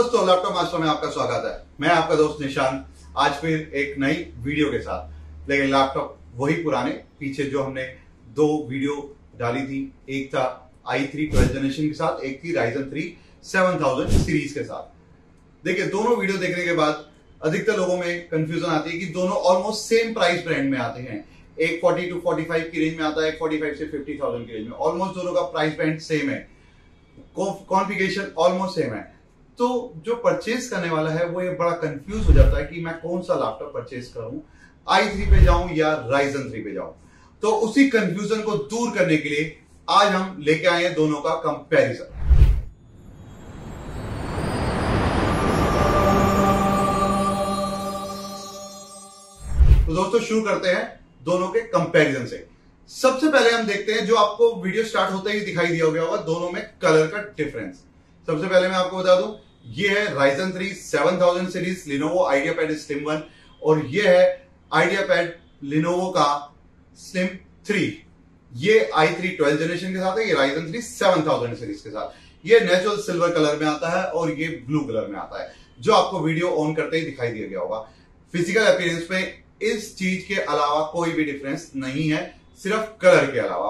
दोस्तों, laptop master में आपका स्वागत है। मैं आपका दोस्त निशांत, आज फिर एक नई वीडियो के साथ। लेकिन लैपटॉप वही पुराने, पीछे जो हमने दो वीडियो डाली थी, एक था i3 12th जनरेशन के साथ, एक थी Ryzen 3 7000 सीरीज के साथ। देखिए, दोनों वीडियो देखने के बाद अधिकतर लोगों में कंफ्यूजन आती है कि दोनों ऑलमोस्ट सेम प्राइस ब्रांड में आते हैं। एक 40 to 45 की रेंज में आता है, 45 से 50,000 की रेंज में। ऑलमोस्ट दोनों का प्राइस ब्रांड सेम है, कॉन्फ़िगरेशन ऑलमोस्ट सेम है। तो जो परचेज करने वाला है वो ये बड़ा कंफ्यूज हो जाता है कि मैं कौन सा लैपटॉप परचेज करूं, i3 पे जाऊं या Ryzen 3 पे जाऊं। तो उसी कंफ्यूजन को दूर करने के लिए आज हम लेके आए हैं दोनों का कंपैरिजन। तो दोस्तों, शुरू करते हैं दोनों के कंपैरिजन से। सबसे पहले हम देखते हैं, जो आपको वीडियो स्टार्ट होते ही दिखाई दिया होगा, दोनों में कलर का डिफरेंस। सबसे पहले मैं आपको बता दूं, ये है Ryzen 3 7000 series Lenovo IdeaPad Slim 1 और ये है IdeaPad Lenovo का Slim 3। ये i3 12th जनरेशन के साथ है, ये Ryzen 3 7000 सीरीज के साथ। ये नेचुरल सिल्वर कलर में आता है और ये ब्लू कलर में आता है, जो आपको वीडियो ऑन करते ही दिखाई दिया गया होगा। फिजिकल अपीयरेंस में इस चीज के अलावा कोई भी डिफरेंस नहीं है, सिर्फ कलर के अलावा।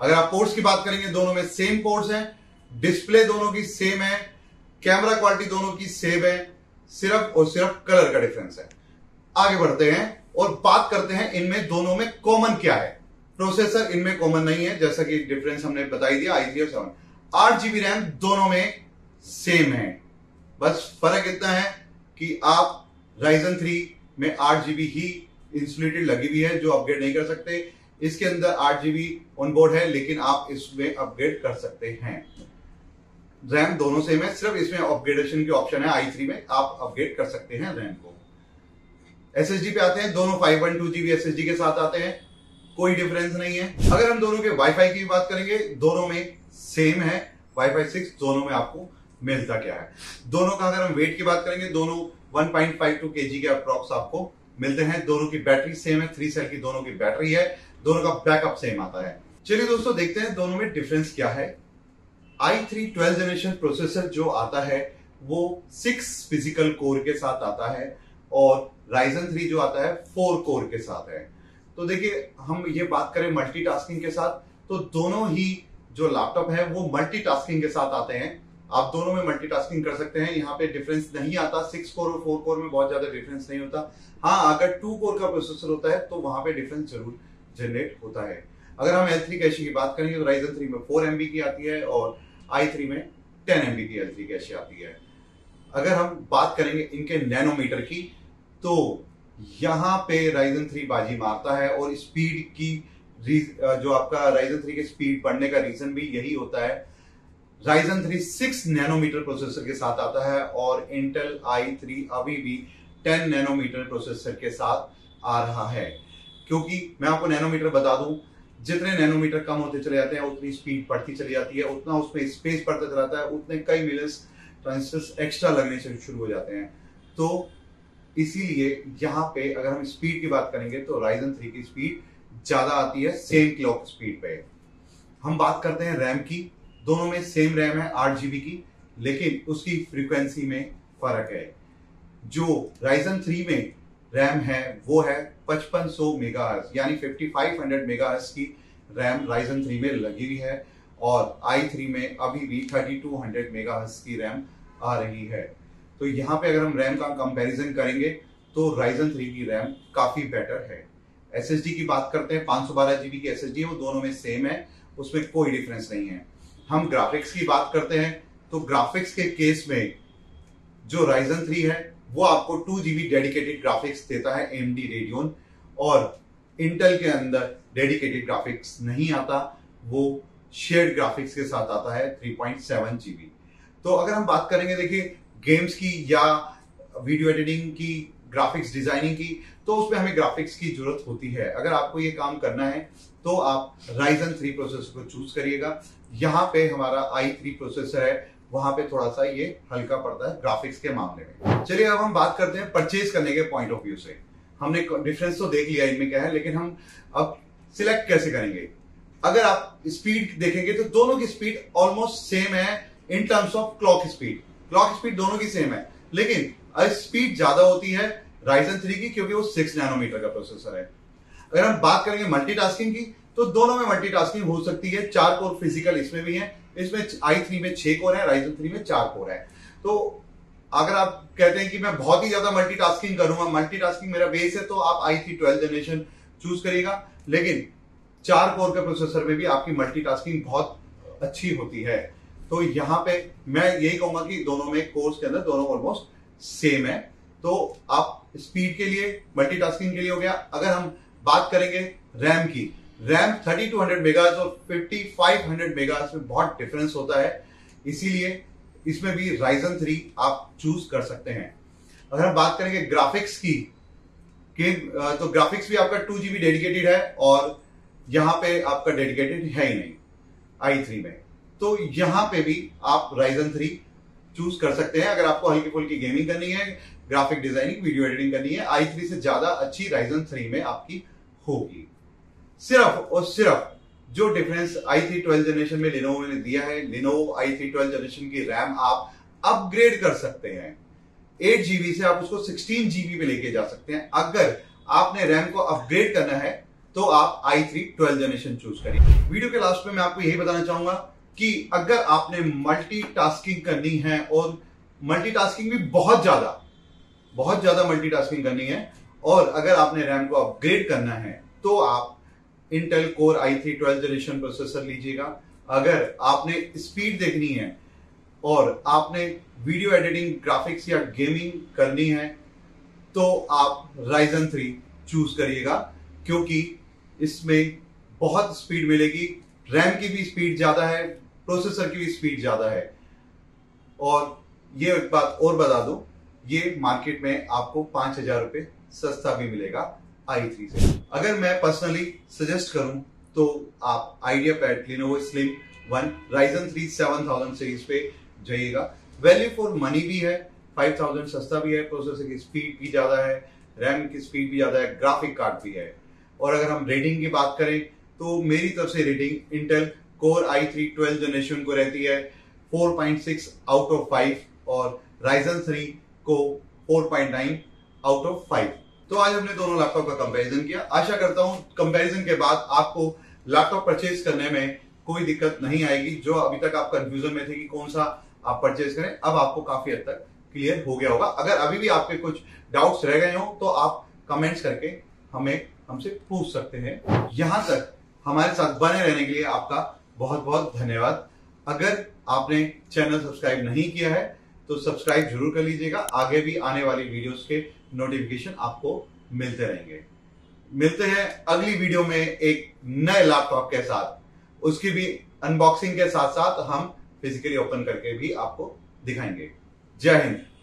अगर आप पोर्ट्स की बात करेंगे, दोनों में सेम पोर्ट्स हैं, डिस्प्ले दोनों की सेम है, कैमरा क्वालिटी दोनों की सेम है, सिर्फ और सिर्फ कलर का डिफरेंस है। आगे बढ़ते हैं और बात करते हैं इनमें दोनों में कॉमन क्या है। प्रोसेसर इनमें कॉमन नहीं है, जैसा कि डिफरेंस हमने बताई दिया i3 और 7। 8GB रैम दोनों में सेम है, बस फर्क इतना है कि आप Ryzen 3 में 8GB ही इंसुलेटेड लगी हुई है, जो अपग्रेड नहीं कर सकते। इसके अंदर 8GB ऑनबोर्ड है, लेकिन आप इसमें अपग्रेड कर सकते हैं। रैम दोनों सेम है, सिर्फ इसमें अपग्रेडेशन की ऑप्शन है, i3 में आप अपग्रेड कर सकते हैं रैम को। SSD पे आते हैं, दोनों 512GB SSD के साथ आते हैं, कोई डिफरेंस नहीं है। अगर हम दोनों के वाईफाई की बात करेंगे, दोनों में सेम है। वाईफाई 6 दोनों में आपको मिलता क्या है। दोनों का अगर हम वेट की बात करेंगे, दोनों 1.52 kg के अप्रॉक्स आपको मिलते हैं। दोनों की बैटरी सेम है, 3 सेल की दोनों की बैटरी है, दोनों का बैकअप सेम आता है। चलिए दोस्तों, देखते हैं दोनों में डिफरेंस क्या है। i3 12th जनरेशन प्रोसेसर जो आता है वो 6 फिजिकल कोर के साथ आता है और Ryzen 3 जो आता है 4 कोर के साथ है। तो देखिए, हम ये बात करें मल्टीटास्किंग के साथ, तो दोनों ही जो लैपटॉप है वो मल्टीटास्किंग के साथ आते हैं। आप दोनों में मल्टीटास्किंग कर सकते हैं, यहाँ पे डिफरेंस नहीं आता। 6 कोर और 4 कोर में बहुत ज्यादा डिफरेंस नहीं होता। हाँ, अगर 2 कोर का प्रोसेसर होता है तो वहां पे डिफरेंस जरूर जनरेट होता है। अगर हम L3 कैश की बात करेंगे तो Ryzen 3 में 4 MB की आती है और i3 में 10 MB की L3 कैश आती है। अगर हम बात करेंगे इनके नैनोमीटर की, तो यहाँ पे Ryzen 3 बाजी मारता है और स्पीड की जो आपका Ryzen 3 के स्पीड बढ़ने का रीजन भी यही होता है। Ryzen 3 6 नैनोमीटर प्रोसेसर के साथ आता है और Intel i3 अभी भी 10 नैनोमीटर प्रोसेसर के साथ आ रहा है, क्योंकि मैं आपको नैनोमीटर बता दूं, जितने नैनोमीटर कम होते चले जाते हैं उतनी स्पीड बढ़ती चली जाती है, उतना उसमें स्पेस बढ़ता चला जाता है, उतने कई मिलियंस ट्रांजिस्टर्स एक्स्ट्रा लगने से शुरू हो जाते हैं। तो इसीलिए यहाँ पे अगर हम स्पीड की बात करेंगे तो Ryzen 3 की स्पीड ज्यादा आती है सेम क्लॉक स्पीड पे। हम बात करते हैं रैम की, दोनों में सेम रैम है 8GB की, लेकिन उसकी फ्रीक्वेंसी में फर्क है। जो Ryzen 3 में रैम है वो है 5500 मेगाहर्ट्ज, यानी 5500 मेगाहर्ट्ज की रैम Ryzen 3 में लगी हुई है और i3 में अभी भी 3200 मेगाहर्ट्ज की रैम आ रही है। तो यहाँ पे अगर हम रैम का कंपैरिजन करेंगे तो Ryzen 3 की रैम काफी बेटर है। SSD की बात करते हैं, 512GB की SSD है, वो दोनों में सेम है, उसमें कोई डिफरेंस नहीं है। हम ग्राफिक्स की बात करते हैं तो ग्राफिक्स के केस में जो Ryzen 3 है वो आपको 2GB डेडिकेटेड ग्राफिक्स देता है AMD Radeon, और Intel के अंदर डेडिकेटेड ग्राफिक्स नहीं आता, वो शेयर्ड ग्राफिक्स के साथ आता है 3.7GB। तो अगर हम बात करेंगे, देखिए, गेम्स की या वीडियो एडिटिंग की, ग्राफिक्स डिजाइनिंग की, तो उसमें हमें ग्राफिक्स की जरूरत होती है। अगर आपको ये काम करना है तो आप Ryzen 3 प्रोसेसर को चूज करिएगा। यहाँ पे हमारा i3 प्रोसेसर है, वहां पे थोड़ा सा ये हल्का पड़ता है ग्राफिक्स के मामले में। चलिए, अब हम बात करते हैं परचेज करने के पॉइंट ऑफ व्यू से। हमने डिफरेंस तो देख लिया इनमें क्या है, लेकिन हम अब सिलेक्ट कैसे करेंगे। अगर आप स्पीड देखेंगे तो दोनों की स्पीड ऑलमोस्ट सेम है in terms of clock speed. Clock speed दोनों की सेम है, लेकिन स्पीड ज्यादा होती है Ryzen 3 की क्योंकि वो 6 नैनोमीटर का प्रोसेसर है। अगर हम बात करेंगे मल्टीटास्किंग की तो दोनों में मल्टीटास्किंग हो सकती है। 4 कोर फिजिकल इसमें भी है, इसमें i3 में 6 कोर है, Ryzen 3 में 4 कोर है। तो अगर आप कहते हैं कि मैं बहुत ही ज्यादा मल्टीटास्किंग करूंगा, मल्टीटास्किंग मेरा बेस है, तो आप i3 12th जनरेशन चूज करिएगा। लेकिन 4 कोर के प्रोसेसर में भी आपकी मल्टीटास्किंग बहुत अच्छी होती है। तो यहाँ पे मैं यही कहूंगा कि दोनों में कोर्स के अंदर दोनों ऑलमोस्ट सेम है। तो आप स्पीड के लिए, मल्टीटास्किंग के लिए हो गया। अगर हम बात करेंगे रैम की, रैम 3200 मेगाहर्ट्ज़ और 5500 मेगाहर्ट्ज़ में बहुत डिफरेंस होता है, इसीलिए इसमें भी Ryzen 3 आप चूज कर सकते हैं। अगर हम बात करेंगे ग्राफिक्स की, तो ग्राफिक्स भी आपका 2 GB डेडिकेटेड है और यहाँ पे आपका डेडिकेटेड है ही नहीं i3 में। तो यहाँ पे भी आप Ryzen 3 चूज कर सकते हैं। अगर आपको हल्की फुल्की गेमिंग करनी है, ग्राफिक डिजाइनिंग, वीडियो एडिटिंग करनी है, i3 से ज्यादा अच्छी Ryzen 3 में आपकी होगी। सिर्फ और सिर्फ जो डिफरेंस i3 12th जनरेशन में Lenovo ने दिया है, Lenovo i3 12th जनरेशन की रैम आप अपग्रेड कर सकते हैं, 8 GB से आप उसको 16 GB पे लेके जा सकते हैं। अगर आपने रैम को अपग्रेड करना है तो आप i3 12th जनरेशन चूज करिए। वीडियो के लास्ट में मैं आपको यही बताना चाहूंगा कि अगर आपने मल्टीटास्किंग करनी है, और मल्टीटास्किंग भी बहुत ज्यादा मल्टीटास्किंग करनी है, और अगर आपने रैम को अपग्रेड करना है तो आप Intel Core i3 12th generation processor लीजिएगा। अगर आपने स्पीड देखनी है और आपने वीडियो एडिटिंग, ग्राफिक्स या गेमिंग करनी है तो आप Ryzen 3 चूज करिएगा, क्योंकि इसमें बहुत स्पीड मिलेगी। रैम की भी स्पीड ज्यादा है, प्रोसेसर की भी स्पीड ज्यादा है। और ये एक बात और बता दूं, ये मार्केट में आपको 5000 रुपये सस्ता भी मिलेगा i3 से। अगर मैं पर्सनली सजेस्ट करूं तो आप IdeaPad Lenovo Slim 1 Ryzen 3 7000 series पे जाइएगा। वैल्यू फॉर मनी भी है, 5000 सस्ता भी है, प्रोसेसर की स्पीड भी ज्यादा है, रैम की स्पीड भी ज्यादा है, ग्राफिक कार्ड भी है। और अगर हम रेटिंग की बात करें तो मेरी तरफ से rating Intel Core i3 12th generation को रहती है 4.6 आउट ऑफ 5 और Ryzen 3 को 4.9 आउट ऑफ 5। तो आज हमने दोनों लैपटॉप का कंपैरिजन किया। आशा करता हूं कंपैरिजन के बाद आपको लैपटॉप परचेज करने में कोई दिक्कत नहीं आएगी। जो अभी तक आप कंफ्यूजन में थे कि कौन सा आप परचेज करें, अब आपको काफी हद तक क्लियर हो गया होगा। अगर अभी भी आपके कुछ डाउट्स रह गए हों तो आप कमेंट्स करके हमसे पूछ सकते हैं। यहां तक हमारे साथ बने रहने के लिए आपका बहुत बहुत धन्यवाद। अगर आपने चैनल सब्सक्राइब नहीं किया है तो सब्सक्राइब जरूर कर लीजिएगा। आगे भी आने वाली वीडियोस के नोटिफिकेशन आपको मिलते रहेंगे। मिलते हैं अगली वीडियो में एक नए लैपटॉप के साथ, उसकी भी अनबॉक्सिंग के साथ साथ हम फिजिकली ओपन करके भी आपको दिखाएंगे। जय हिंद।